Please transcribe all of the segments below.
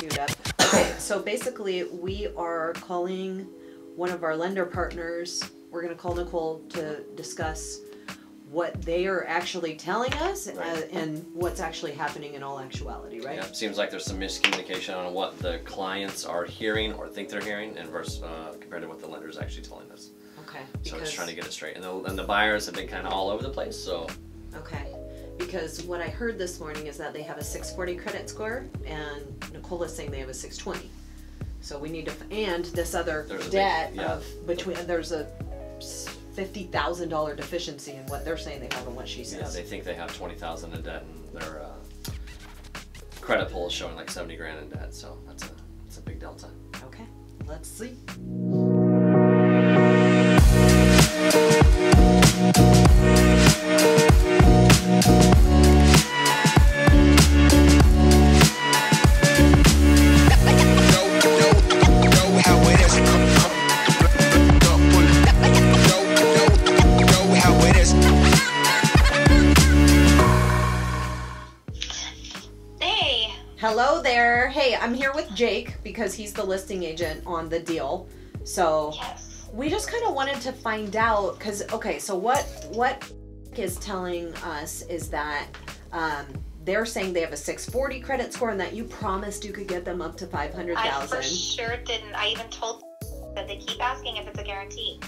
queued up. Okay, so basically we are calling one of our lender partners. We're going to call Nicole to discuss what they are actually telling us, right, and what's actually happening in all actuality, right? Yeah, it seems like there's some miscommunication on what the clients are hearing or think they're hearing, and versus compared to what the lender is actually telling us. Okay. So I'm just trying to get it straight, and the buyers have been kind of all over the place. So. Okay, because what I heard this morning is that they have a 640 credit score, and Nicole is saying they have a 620. So we need to, and this other debt of between, there's a $50,000 deficiency in what they're saying they have and what she says. Yeah, they think they have 20,000 in debt, and their credit pull is showing like 70 grand in debt. So that's a big delta. Okay, let's see. Hello there. Hey, I'm here with Jake because he's the listing agent on the deal. So yes, we just kind of wanted to find out because, okay, so what is telling us is that they're saying they have a 640 credit score and that you promised you could get them up to 500,000. I for sure didn't. I even told them that they keep asking if it's a guarantee.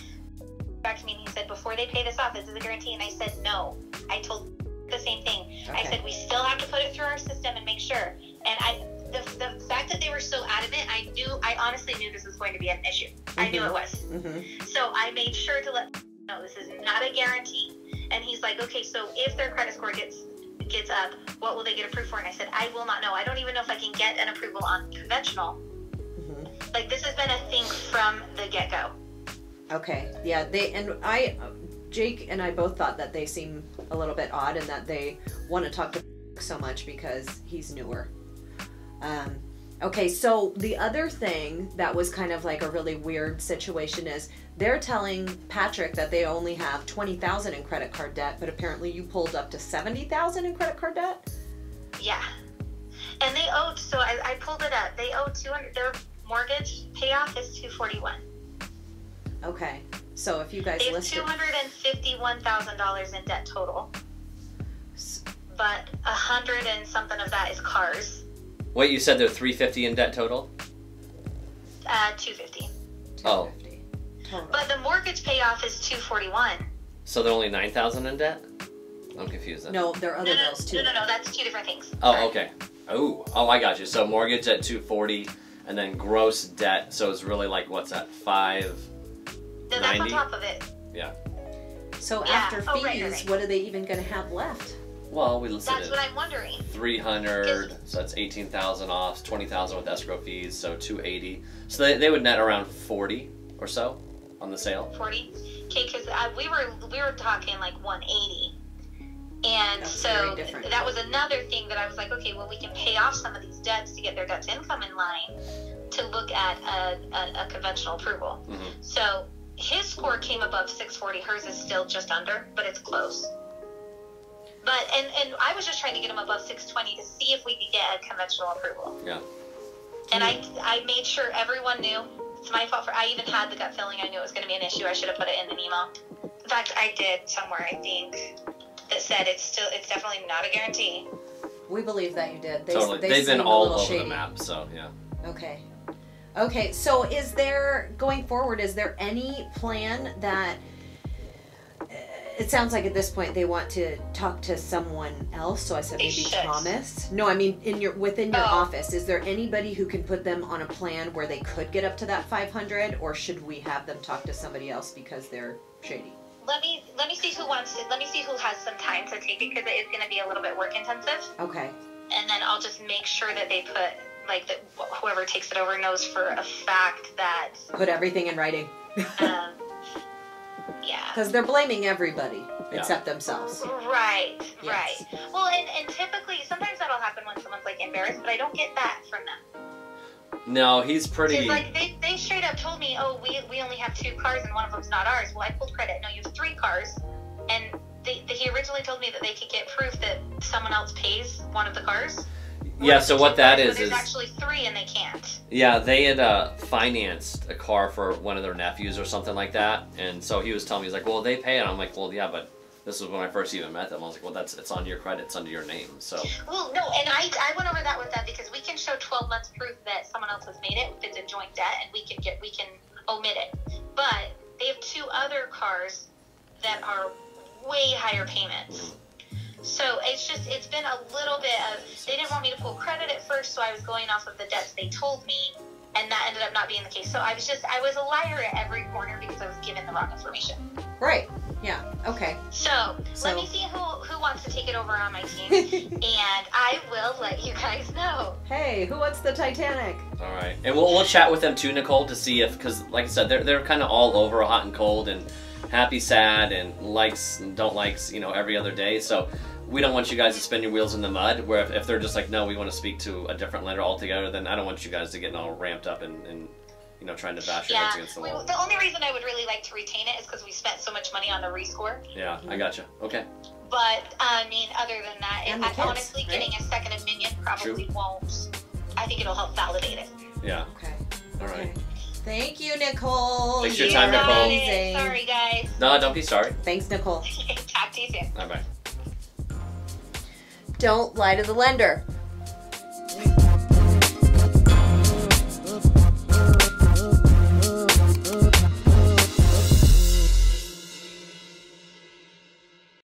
Back to me and he said, before they pay this off, is this a guarantee? And I said, no. I told the same thing. Okay. I said, we still have to put it through our system and make sure. And the fact that they were so adamant, I honestly knew this was going to be an issue. Mm-hmm. I knew it was. Mm-hmm. So I made sure to let them know this is not a guarantee. And he's like, okay, so if their credit score gets up, what will they get approved for? And I said, I will not know. I don't even know if I can get an approval on conventional. Mm-hmm. Like, this has been a thing from the get-go. Okay. Yeah. Jake and I both thought that they seem a little bit odd and that they want to talk to so much because he's newer. Okay, so the other thing that was kind of like a really weird situation is they're telling Patrick that they only have 20,000 in credit card debt, but apparently you pulled up to 70,000 in credit card debt? Yeah. And they owed, so I pulled it up. They owe 200, their mortgage payoff is 241. Okay. So if you guys listed, $251,000 in debt total, but 100 and something of that is cars. Wait, you said they're 350 in debt total? 250. Oh. Total. But the mortgage payoff is 241. So they're only 9,000 in debt? I'm confused then. No, there are other bills too. No, that's two different things. Oh, sorry. Okay. Oh, I got you. So mortgage at 240, and then gross debt. So it's really like what's that? 5. No, that's 90? On top of it. Yeah. So yeah, after fees, right. What are they even going to have left? Well, we listed that's what I'm wondering. 300, so that's 18,000 off, 20,000 with escrow fees, so 280. So they would net around 40 or so on the sale. 40? Okay, because we were talking like 180. And so that was another thing that I was like, okay, well, we can pay off some of these debts to get their debt to income in line to look at a conventional approval. Mm-hmm. So his score came above 640. Hers is still just under, but it's close. But and I was just trying to get him above 620 to see if we could get a conventional approval. Yeah. And I made sure everyone knew. It's my fault for I even had the gut feeling I knew it was going to be an issue. I should have put it in an email. In fact, I did somewhere I think that said it's definitely not a guarantee. We believe that you did. Totally. They've been all over shady. The map. So yeah. Okay. Okay, so is there, going forward, is there any plan that, it sounds like at this point they want to talk to someone else, so I said they maybe should. Thomas? No, I mean within your office, is there anybody who can put them on a plan where they could get up to that 500, or should we have them talk to somebody else because they're shady? Let me see who wants to, let me see who has some time to take it, because it is going to be a little bit work intensive. Okay. And then I'll just make sure that they put... like that whoever takes it over knows for a fact that... Put everything in writing. Yeah. Because they're blaming everybody except themselves. Right, yes. Right. Well, and typically, sometimes that'll happen when someone's like embarrassed, but I don't get that from them. No, he's pretty... like they straight up told me, oh, we only have 2 cars and one of them's not ours. Well, I pulled credit. No, you have 3 cars. And he originally told me that they could get proof that someone else pays one of the cars. Yeah, so what that is, there's actually three and they can't. Yeah, they had financed a car for one of their nephews or something like that. And so he was telling me, he's like, well, they pay it. I'm like, well, yeah, but this was when I first even met them. I was like, well, that's, it's on your credit, it's under your name, so. Well, no, and I went over that with them because we can show 12 months proof that someone else has made it if it's a joint debt, and we can omit it. But they have two other cars that are way higher payments. So it's just, it's been a little bit of, they didn't want me to pull credit at first, so I was going off of the debts they told me, and that ended up not being the case. So I was just, I was a liar at every corner because I was given the wrong information. Right. Yeah. Okay. So let me see who wants to take it over on my team, and I will let you guys know. Hey, who wants the Titanic? All right, and we'll chat with them too, Nicole, to see if, because like I said, they're kind of all over hot and cold and happy, sad, and likes and don't likes, you know, every other day. So we don't want you guys to spin your wheels in the mud, where if they're just like, no, we want to speak to a different lender altogether, then I don't want you guys to get all ramped up and you know, trying to bash your heads against the wall. The only reason I would really like to retain it is because we spent so much money on the rescore. Yeah, I gotcha. Okay. But, I mean, other than that, if kids, honestly, right? Getting a second opinion probably won't. I think it'll help validate it. Yeah. Okay. All right. Okay. Thank you, Nicole. Thanks for your time, Nicole. Amazing. Sorry, guys. No, don't be sorry. Thanks, Nicole. Talk to you soon. Bye-bye. Don't lie to the lender.